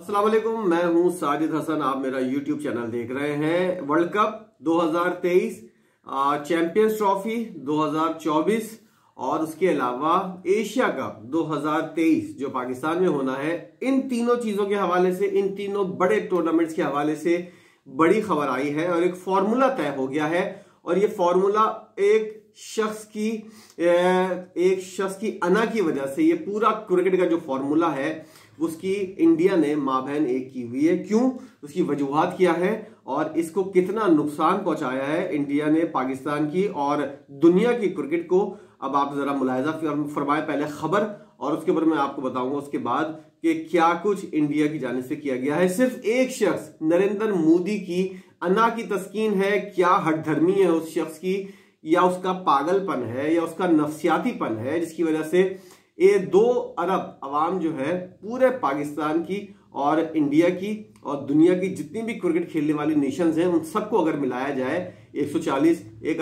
अस्सलामुअलैकुम, मैं हूं साजिद हसन। आप मेरा YouTube चैनल देख रहे हैं। वर्ल्ड कप 2023, चैंपियंस ट्रॉफी 2024 और उसके अलावा एशिया कप 2023 जो पाकिस्तान में होना है, इन तीनों चीज़ों के हवाले से, इन तीनों बड़े टूर्नामेंट्स के हवाले से बड़ी खबर आई है और एक फार्मूला तय हो गया है। और ये फार्मूला एक शख्स की अना की वजह से, ये पूरा क्रिकेट का जो फार्मूला है उसकी इंडिया ने मां बहन एक की हुई है। क्यों, उसकी वजूहात क्या है और इसको कितना नुकसान पहुंचाया है इंडिया ने पाकिस्तान की और दुनिया की क्रिकेट को, अब आप जरा मुलाहिजा फरमाएं। पहले खबर और उसके ऊपर मैं आपको बताऊंगा उसके बाद कि क्या कुछ इंडिया की जानिब से किया गया है। सिर्फ एक शख्स नरेंद्र मोदी की अना की तस्कीन है। क्या हठधर्मी है उस शख्स की, या उसका पागलपन है, या उसका नफसियातीपन है, जिसकी वजह से ये 2 अरब अवाम जो है पूरे पाकिस्तान की और इंडिया की और दुनिया की जितनी भी क्रिकेट खेलने वाली नेशंस हैं उन सबको अगर मिलाया जाए, 1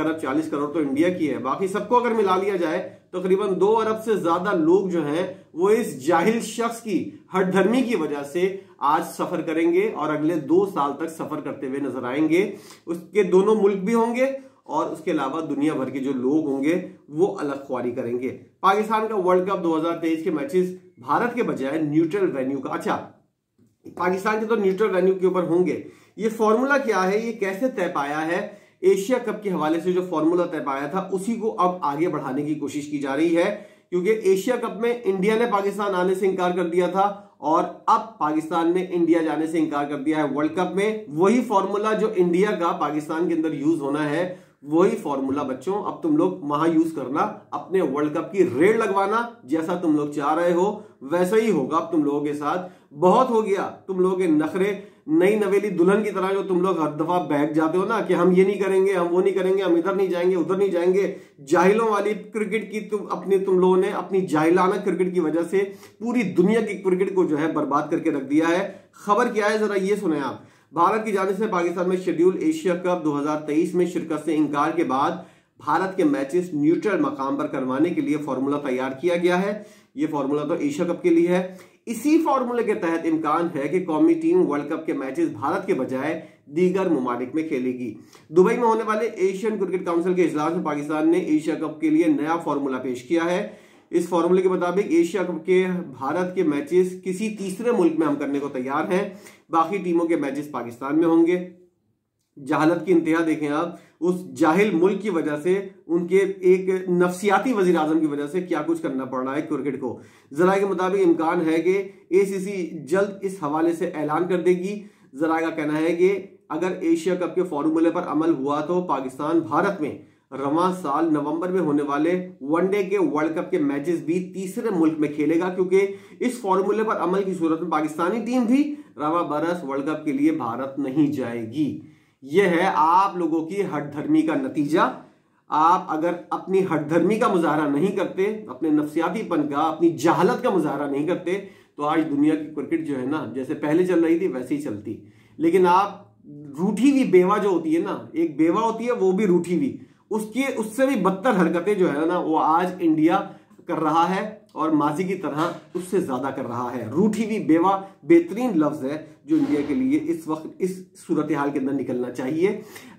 अरब 40 करोड़ तो इंडिया की है, बाकी सबको अगर मिला लिया जाए तो करीबन 2 अरब से ज्यादा लोग जो हैं वो इस जाहिल शख्स की हठधर्मी की वजह से आज सफर करेंगे और अगले 2 साल तक सफर करते हुए नजर आएंगे। उसके दोनों मुल्क भी होंगे और उसके अलावा दुनिया भर के जो लोग होंगे वो अलग ख्वारी करेंगे। पाकिस्तान का वर्ल्ड कप 2023 के मैचेस भारत के बजाय न्यूट्रल वेन्यू का, अच्छा पाकिस्तान के तो न्यूट्रल वेन्यू के ऊपर होंगे। ये फॉर्मूला क्या है, ये कैसे तय पाया है? एशिया कप के हवाले से जो फॉर्मूला तय पाया था उसी को अब आगे बढ़ाने की कोशिश की जा रही है, क्योंकि एशिया कप में इंडिया ने पाकिस्तान आने से इंकार कर दिया था और अब पाकिस्तान ने इंडिया जाने से इंकार कर दिया है। वर्ल्ड कप में वही फॉर्मूला जो इंडिया का पाकिस्तान के अंदर यूज होना है, वही फॉर्मूला बच्चों अब तुम लोग वहां यूज करना, अपने वर्ल्ड कप की रेड लगवाना। जैसा तुम लोग चाह रहे हो वैसा ही होगा अब तुम लोगों के साथ। बहुत हो गया तुम लोगों के नखरे, नई नवेली दुल्हन की तरह जो तुम लोग हर दफा बैठ जाते हो ना कि हम ये नहीं करेंगे, हम वो नहीं करेंगे, हम इधर नहीं जाएंगे, उधर नहीं जाएंगे। जाहिलों वाली क्रिकेट की तुम लोगों ने अपनी जाहिलाना क्रिकेट की वजह से पूरी दुनिया की क्रिकेट को जो है बर्बाद करके रख दिया है। खबर क्या है जरा ये सुने आप। भारत की जानिब से पाकिस्तान में शेड्यूल एशिया कप 2023 में शिरकत से इंकार के बाद भारत के मैचेस न्यूट्रल मकाम पर करवाने के लिए फार्मूला तैयार किया गया है। ये फार्मूला तो एशिया कप के लिए है। इसी फार्मूले के तहत इम्कान है कि कौमी टीम वर्ल्ड कप के मैचेस भारत के बजाय दीगर ममालिक में खेलेगी। दुबई में होने वाले एशियन क्रिकेट काउंसिल के इजलास में पाकिस्तान ने एशिया कप के लिए नया फार्मूला पेश किया है। इस फार्मूले के मुताबिक एशिया कप के भारत के मैचेस किसी तीसरे मुल्क में हम करने को तैयार हैं, बाकी टीमों के मैचेस पाकिस्तान में होंगे। जहालत की इंतहा देखें आप, उस जाहिल मुल्क की वजह से, उनके एक नफसियाती वजीर आजम की वजह से क्या कुछ करना पड़ रहा है क्रिकेट को। जराए के मुताबिक इम्कान है कि ACC जल्द इस हवाले से ऐलान कर देगी। जराए का कहना है कि अगर एशिया कप के फार्मूले पर अमल हुआ तो पाकिस्तान भारत में रवां साल नवंबर में होने वाले वनडे के वर्ल्ड कप के मैचेस भी तीसरे मुल्क में खेलेगा, क्योंकि इस फार्मूले पर अमल की सूरत में पाकिस्तानी टीम भी रवां बरस वर्ल्ड कप के लिए भारत नहीं जाएगी। यह है आप लोगों की हठधर्मी का नतीजा। आप अगर अपनी हठधर्मी का मुजाहरा नहीं करते, अपने नफसियातीपन का, अपनी जहालत का मुजाहरा नहीं करते, तो आज दुनिया की क्रिकेट जो है ना जैसे पहले चल रही थी वैसे ही चलती। लेकिन आप रूठी हुई बेवा जो होती है ना, एक बेवा होती है वो भी रूठी हुई, उससे भी बदतर हरकतें जो है ना वो आज इंडिया कर रहा है और माजी की तरह उससे ज्यादा कर रहा है। रूठी हुई बेवा बेहतरीन लफ्ज है जो इंडिया के लिए इस वक्त इस सूरत हाल के अंदर निकलना चाहिए।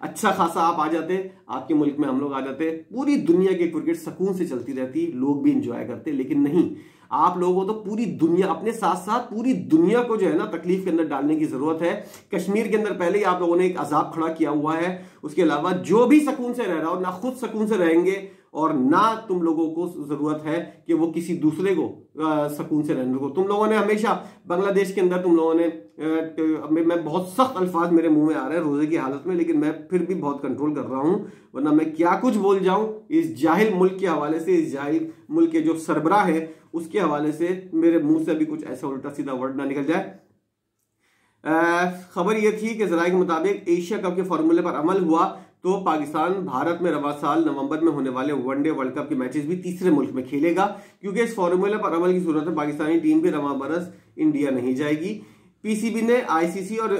अच्छा खासा आप आ जाते, आपके मुल्क में हम लोग आ जाते, पूरी दुनिया की क्रिकेट सुकून से चलती रहती, लोग भी इंजॉय करते। लेकिन नहीं, आप लोगों को तो पूरी दुनिया, अपने साथ साथ पूरी दुनिया को जो है ना तकलीफ के अंदर डालने की जरूरत है। कश्मीर के अंदर पहले ही आप लोगों ने एक अजाब खड़ा किया हुआ है। उसके अलावा जो भी सुकून से रह रहा हो ना, खुद सुकून से रहेंगे और ना तुम लोगों को जरूरत है कि वो किसी दूसरे को सुकून से रहने को। तुम लोगों ने हमेशा बांग्लादेश के अंदर तुम लोगों ने मैं बहुत सख्त अल्फाज मेरे मुंह में आ रहे हैं रोजे की हालत में, लेकिन मैं फिर भी बहुत कंट्रोल कर रहा हूँ, वरना मैं क्या कुछ बोल जाऊँ इस जाहिल मुल्क के हवाले से। इस जाहिल मुल्क के जो सरबराह है उसके हवाले से मेरे मुंह से भी कुछ ऐसा उल्टा सीधा वर्ड ना निकल जाए। खबर यह थी कि जराए के मुताबिक एशिया कप के फार्मूले पर अमल हुआ तो पाकिस्तान भारत में रवा साल नवंबर में होने वाले वनडे वर्ल्ड कप के मैचेस भी तीसरे मुल्क में खेलेगा, क्योंकि इस फार्मूले पर अमल की सूरत में पाकिस्तानी टीम भी रवा बरस इंडिया नहीं जाएगी। PCB ने ICC और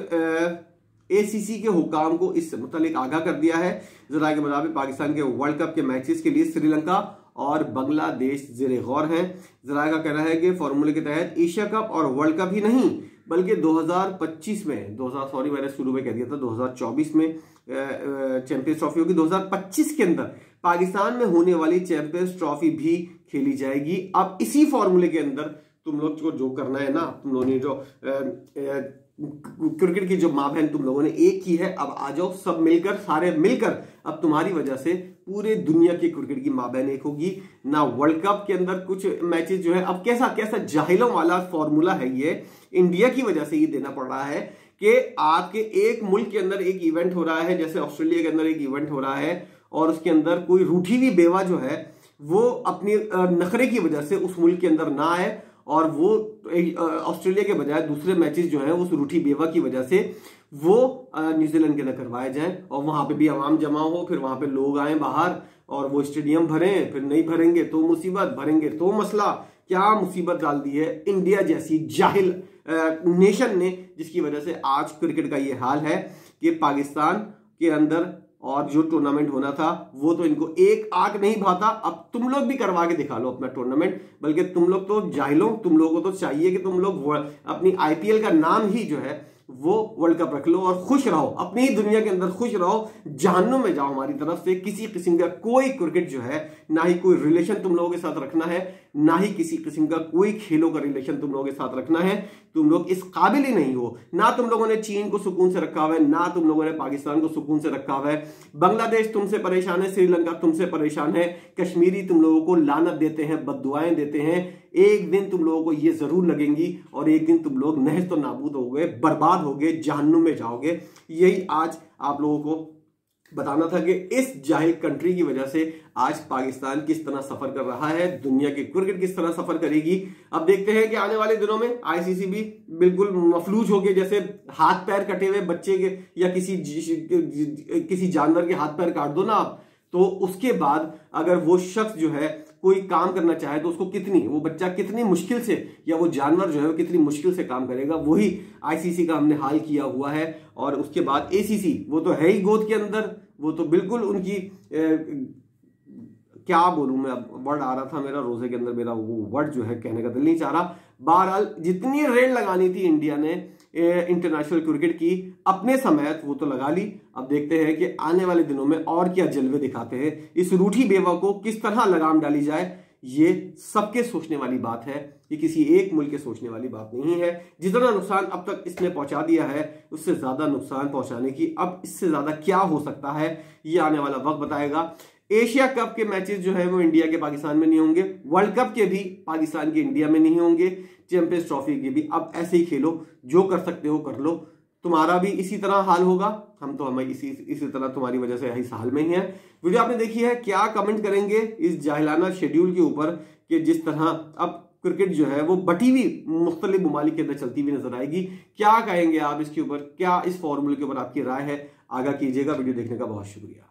ACC के हुकाम को इससे मुतालिक आगाह कर दिया है। जरा के मुताबिक पाकिस्तान के वर्ल्ड कप के मैचेस के लिए श्रीलंका और बांग्लादेश ज़ेरे गौर हैं। जरा का कहना है कि फार्मूले के तहत एशिया कप और वर्ल्ड कप ही नहीं बल्कि 2025 में 2000 सॉरी मैंने शुरू में कह दिया था 2024 में चैंपियंस ट्रॉफी होगी, 2025 के अंदर पाकिस्तान में होने वाली चैंपियंस ट्रॉफी भी खेली जाएगी। अब इसी फॉर्मूले के अंदर तुम लोग को जो करना है ना, तुम लोगों ने जो क्रिकेट की जो माँ बहन तुम लोगों ने एक की है, अब आ जाओ सब मिलकर, सारे मिलकर, अब तुम्हारी वजह से पूरे दुनिया की क्रिकेट की माँ बहन एक होगी ना। वर्ल्ड कप के अंदर कुछ मैचेस जो है, अब कैसा कैसा जाहिलों वाला फॉर्मूला है ये, इंडिया की वजह से ये देना पड़ रहा है कि आपके एक मुल्क के अंदर एक इवेंट हो रहा है, जैसे ऑस्ट्रेलिया के अंदर एक इवेंट हो रहा है और उसके अंदर कोई रूठी हुई बेवा जो है वो अपनी नखरे की वजह से उस मुल्क के अंदर ना आए और वो ऑस्ट्रेलिया के बजाय दूसरे मैचेस जो हैं उस रूठी बेवा की वजह से वो न्यूजीलैंड के अंदर करवाए जाएं और वहां पे भी आवाम जमा हो, फिर वहां पे लोग आए बाहर और वो स्टेडियम भरें, फिर नहीं भरेंगे तो मुसीबत, भरेंगे तो मसला। क्या मुसीबत डाल दी है इंडिया जैसी जाहिल नेशन ने, जिसकी वजह से आज क्रिकेट का ये हाल है कि पाकिस्तान के अंदर और जो टूर्नामेंट होना था वो तो इनको एक आंख नहीं भाता। अब तुम लोग भी करवा के दिखा लो अपना टूर्नामेंट, बल्कि तुम लोग तो जाहिलों, तुम लोगों को तो चाहिए कि तुम लोग अपनी आईपीएल का नाम ही जो है वो वर्ल्ड कप रख लो और खुश रहो, अपनी ही दुनिया के अंदर खुश रहो, जहन्नुम में जाओ। हमारी तरफ से किसी किस्म का कोई क्रिकेट जो है, ना ही कोई रिलेशन तुम लोगों के साथ रखना है, ना ही किसी किस्म का कोई खेलों का रिलेशन तुम लोगों के साथ रखना है। तुम लोग इस काबिल ही नहीं हो। ना तुम लोगों ने चीन को सुकून से रखा हुआ है, ना तुम लोगों ने पाकिस्तान को सुकून से रखा हुआ है। बांग्लादेश तुमसे परेशान है, श्रीलंका तुमसे परेशान है, कश्मीरी तुम लोगों को लानत देते हैं, बद्दुआएं देते हैं। एक दिन तुम लोगों को ये जरूर लगेंगी और एक दिन तुम लोग नहस तो नाबूद हो गए, बर्बाद हो गए, जहन्नुम में जाओगे। यही आज आप लोगों को बताना था कि इस जाहिल कंट्री की वजह से आज पाकिस्तान किस तरह सफर कर रहा है, दुनिया की क्रिकेट किस तरह सफर करेगी। अब देखते हैं कि आने वाले दिनों में आईसीसी भी बिल्कुल मफलूज होके, जैसे हाथ पैर कटे हुए बच्चे के या किसी जानवर के हाथ पैर काट दो ना आप, तो उसके बाद अगर वो शख्स जो है कोई काम करना चाहे तो उसको कितनी, वो बच्चा कितनी मुश्किल से या वो जानवर जो है वो कितनी मुश्किल से काम करेगा। वही आईसीसी का हमने हाल किया हुआ है। और उसके बाद एसीसी, वो तो है ही गोद के अंदर, वो तो बिल्कुल उनकी क्या बोलूं मैं, अब वर्ड आ रहा था मेरा रोजे के अंदर, मेरा वो वर्ड जो है कहने का दिल नहीं चाह रहा। बहरहाल जितनी रेल लगानी थी इंडिया ने इंटरनेशनल क्रिकेट की अपने समय वो तो लगा ली। अब देखते हैं कि आने वाले दिनों में और क्या जलवे दिखाते हैं, इस रूठी बेवा को किस तरह लगाम डाली जाए। ये सबके सोचने वाली बात है, ये किसी एक मुल्क के सोचने वाली बात नहीं है। जितना नुकसान अब तक इसने पहुंचा दिया है उससे ज्यादा नुकसान पहुंचाने की, अब इससे ज्यादा क्या हो सकता है ये आने वाला वक्त बताएगा। एशिया कप के मैचेस जो है वो इंडिया के पाकिस्तान में नहीं होंगे, वर्ल्ड कप के भी पाकिस्तान के इंडिया में नहीं होंगे, चैंपियंस ट्रॉफी के भी। अब ऐसे ही खेलो, जो कर सकते हो कर लो, तुम्हारा भी इसी तरह हाल होगा। हम तो हमें इसी तरह तुम्हारी वजह से इस हाल में ही है। वीडियो आपने देखी है, क्या कमेंट करेंगे इस जाहिलाना शेड्यूल के ऊपर कि जिस तरह अब क्रिकेट जो है वो बटी हुई मुख्तलिफ ममालिक के अंदर चलती हुई नजर आएगी। क्या कहेंगे आप इसके ऊपर, क्या इस फॉर्मूले के ऊपर आपकी राय है, आगाह कीजिएगा। वीडियो देखने का बहुत शुक्रिया।